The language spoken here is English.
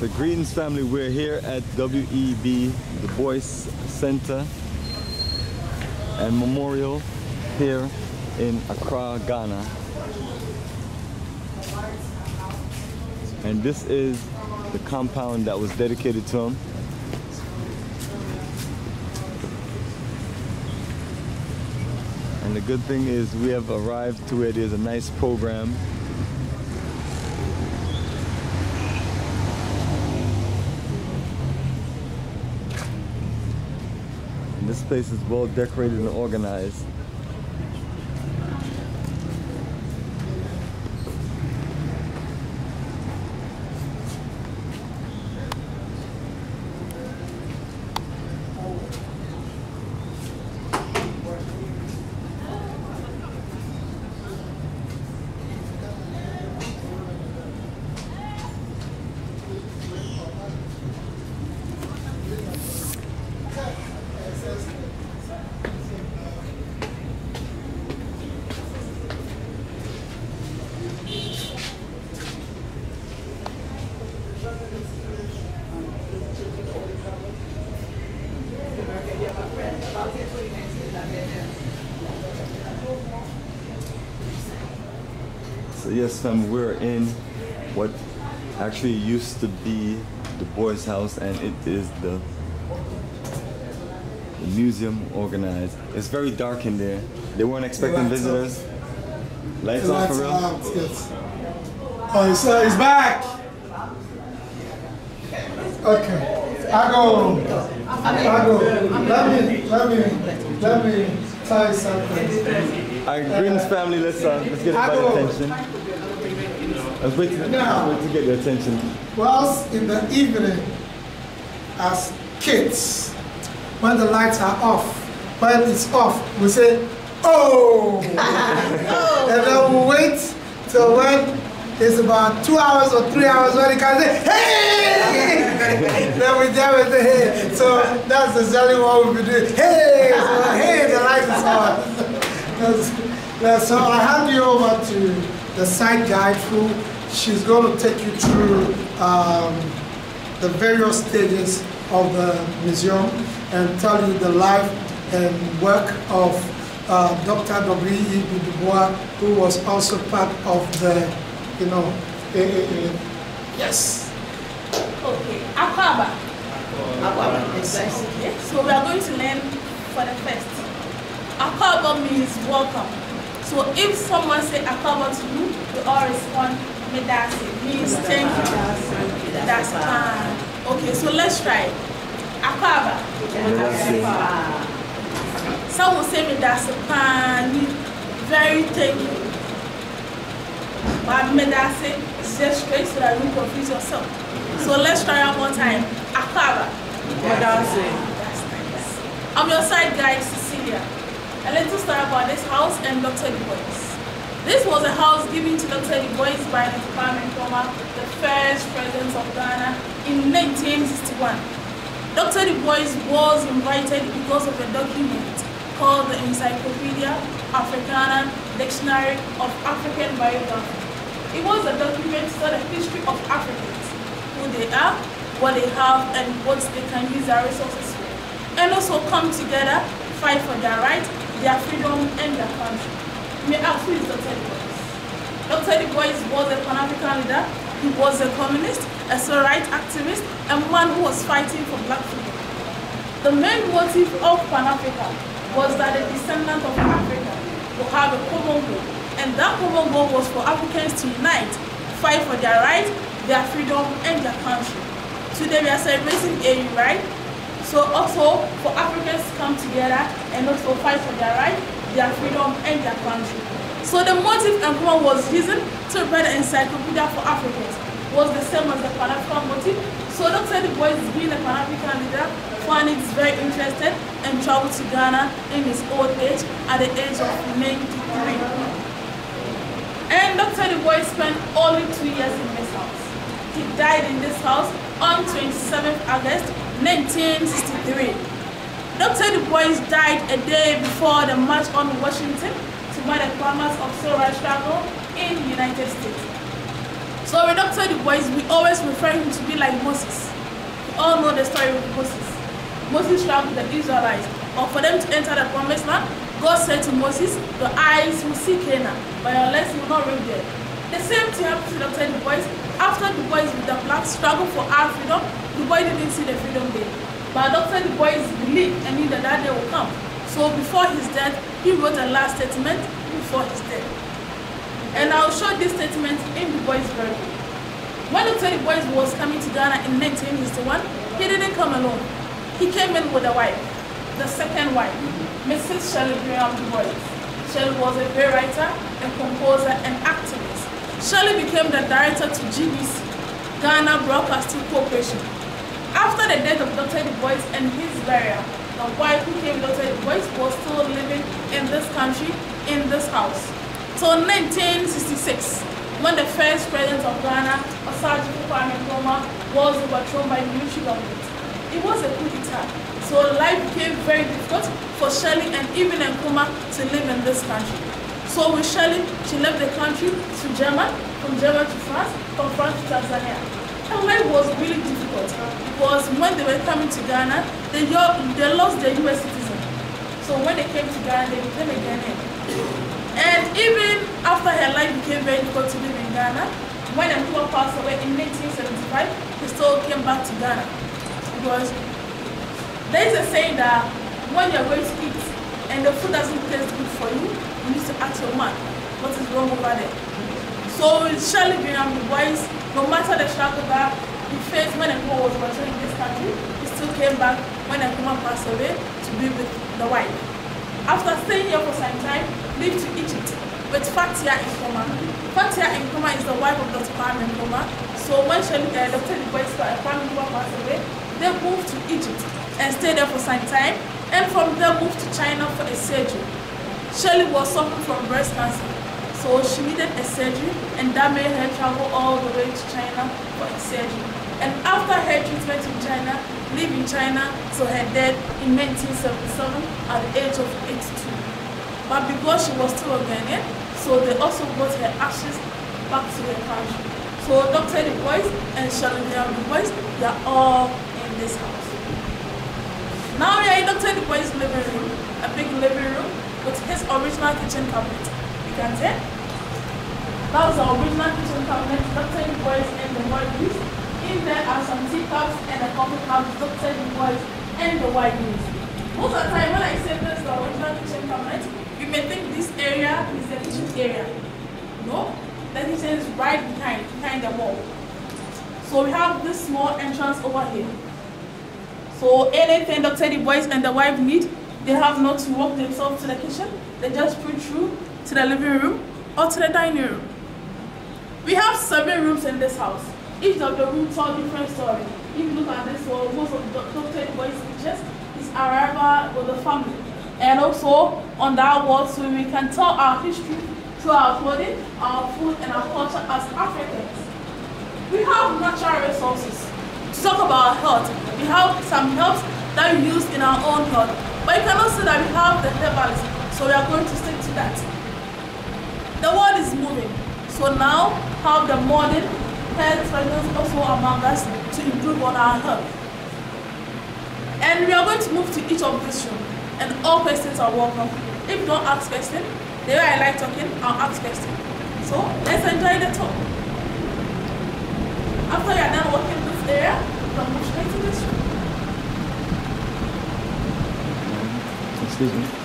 So greetings, family. We're here at W.E.B. Du Bois Center and Memorial here in Accra, Ghana. And this is the compound that was dedicated to him. And the good thing is we have arrived to where there's a nice program. This place is well decorated and organized. So yes, we're in what actually used to be Du Bois' house, and it is the museum organized. It's very dark in there. They weren't expecting visitors. Lights off for real? Yes. Oh, so he's back! Okay, I go. Let me tell you something. Our greetings, family. Let's get everybody's attention. Let's wait to get your attention. Whilst in the evening, as kids, when the lights are off, when it's off, we say, "Oh!" And then we wait till when it's about 2 hours or 3 hours when it can say, "Hey!" Then we jam and say, "Hey!" So that's exactly what we'll be doing. Hey, so, hey, the lights is on. So I'll hand you over to the site guide who she's going to take you through the various stages of the museum and tell you the life and work of Dr. W.E.B. Du Bois, who was also part of the, yes. Okay, Aquaba. So we are going to learn for the first. Akaba means welcome. So if someone says Akaba to you, you all respond, Medasi. Means thank you. That's fine. Okay, so let's try it. Akaba. Some will say Medasi pan. Very thank you. But Medasi is just straight so that you confuse yourself. So let's try it one time. Akaba. Medasi. That's nice. I'm your side guy, Cecilia. A little story about this house and Dr. Du Bois. This was a house given to Dr. Du Bois by the Department Nkrumah, the first president of Ghana, in 1961. Dr. Du Bois was invited because of a document called the Encyclopedia Africana Dictionary of African Biography. It was a document for the history of Africans, who they are, what they have, and what they can use their resources for, and also come together, fight for their rights, their freedom, and their country. May I please Dr. Du Bois? Dr. Du Bois was a Pan-African leader. He was a communist, a civil rights activist, and one who was fighting for black freedom. The main motive of Pan-Africa was that the descendants of Africa would have a common goal, and that common goal was for Africans to unite, fight for their rights, their freedom, and their country. Today we are celebrating a right. So also for Africans to come together and also fight for their rights, their freedom, and their country. So the motive Nkrumah was using to prepare the encyclopedia for Africans was the same as the Pan-African motive. So Dr. Du Bois, being a Pan-African leader, found it very interested and traveled to Ghana in his old age at the age of 93. And Dr. Du Bois spent only 2 years in this house. He died in this house on 27th August, 1963. Dr. Du Bois died a day before the march on Washington to mark the climax of civil rights struggle in the United States. So with Dr. Du Bois, we always refer him to be like Moses. We all know the story of Moses. Moses traveled with the Israelites. Or for them to enter the promised land, God said to Moses, your eyes will see Canaan, but your legs will not reach there. The same thing happened to Dr. Du Bois. After Du Bois with the blacks struggled for our freedom, Du Bois didn't see the freedom day. But Dr. Du Bois believed and knew that that day will come. So before his death, he wrote a last statement before his death. And I'll show this statement in Du Bois' burial. When Dr. Du Bois was coming to Ghana in 1961, he didn't come alone. He came in with a wife, the second wife, Mrs. Shelley Graham Du Bois. Shelley was a playwright, a composer, and activist. Shelley became the director to GBC, Ghana Broadcasting Corporation. After the death of Dr. Du Bois and his burial, the wife who came Dr. Du Bois was still living in this country, in this house. So 1966, when the first president of Ghana, Osagyefo Nkrumah, was overthrown by the military government. It was a coup d'etat. So life became very difficult for Shelley and even Nkrumah to live in this country. So with Shelley, she left the country to Germany, from Germany to France, from France to Tanzania. And life was really difficult because when they were coming to Ghana, they lost their US citizen. So when they came to Ghana, they became a Ghanaian. And even after her life became very difficult to live in Ghana, when Nkrumah passed away in 1975, he still came back to Ghana. Because there is a saying that when you're going to eat and the food doesn't taste good for you, you need to ask your man what is wrong over there. So with Shelley Graham Du Bois, no matter the struggle that he faced when Nkrumah was watching in this country, he still came back when Nkrumah passed away to be with the wife. After staying here for some time, he lived to Egypt with Fatia Nkrumah. Fatia Nkrumah is the wife of Dr. Nkrumah. So when Shelley Dr. Du Bois saw a family who passed away, they moved to Egypt and stayed there for some time, and from there moved to China for a surgery. Shelley was suffering from breast cancer, so she needed a surgery, and that made her travel all the way to China for a surgery. And after her treatment in China, lived in China till her death in 1977 at the age of 82. But because she was still a Ghanaian, so they also brought her ashes back to their country. So Dr. Du Bois and Shelley Graham Du Bois, they are all in this house. Now we are in Dr. Du Bois' living room, a big living room with his original kitchen cabinet. You can see that was the original kitchen cabinet, Dr. Du Bois and the white news. In there are some teacups and a coffee cup, Dr. Du Bois and the white news. Most of the time when I say this is the original kitchen cabinet, you may think this area is the kitchen area. No, the kitchen is right behind the wall. So we have this small entrance over here. So anything Dr. Du Bois and the wife need, they have not to walk themselves to the kitchen. They just pull through to the living room or to the dining room. We have 7 rooms in this house. Each of the rooms are different stories. If you look at this wall, most of Dr. Du Bois' pictures is arrival with the family. And also on that wall, so we can tell our history through our clothing, our food, and our culture as Africans. We have natural resources. To talk about our health, we have some herbs that we use in our own health, but you cannot say that we have the herbalists, so we are going to stick to that. The world is moving, so now have the modern health practices also among us to improve on our health. And we are going to move to each of these rooms, and all questions are welcome. If you don't ask questions, the way I like talking, I'll ask questions. So let's enjoy the talk. After you are done working this area, from which way to this room? Excuse me.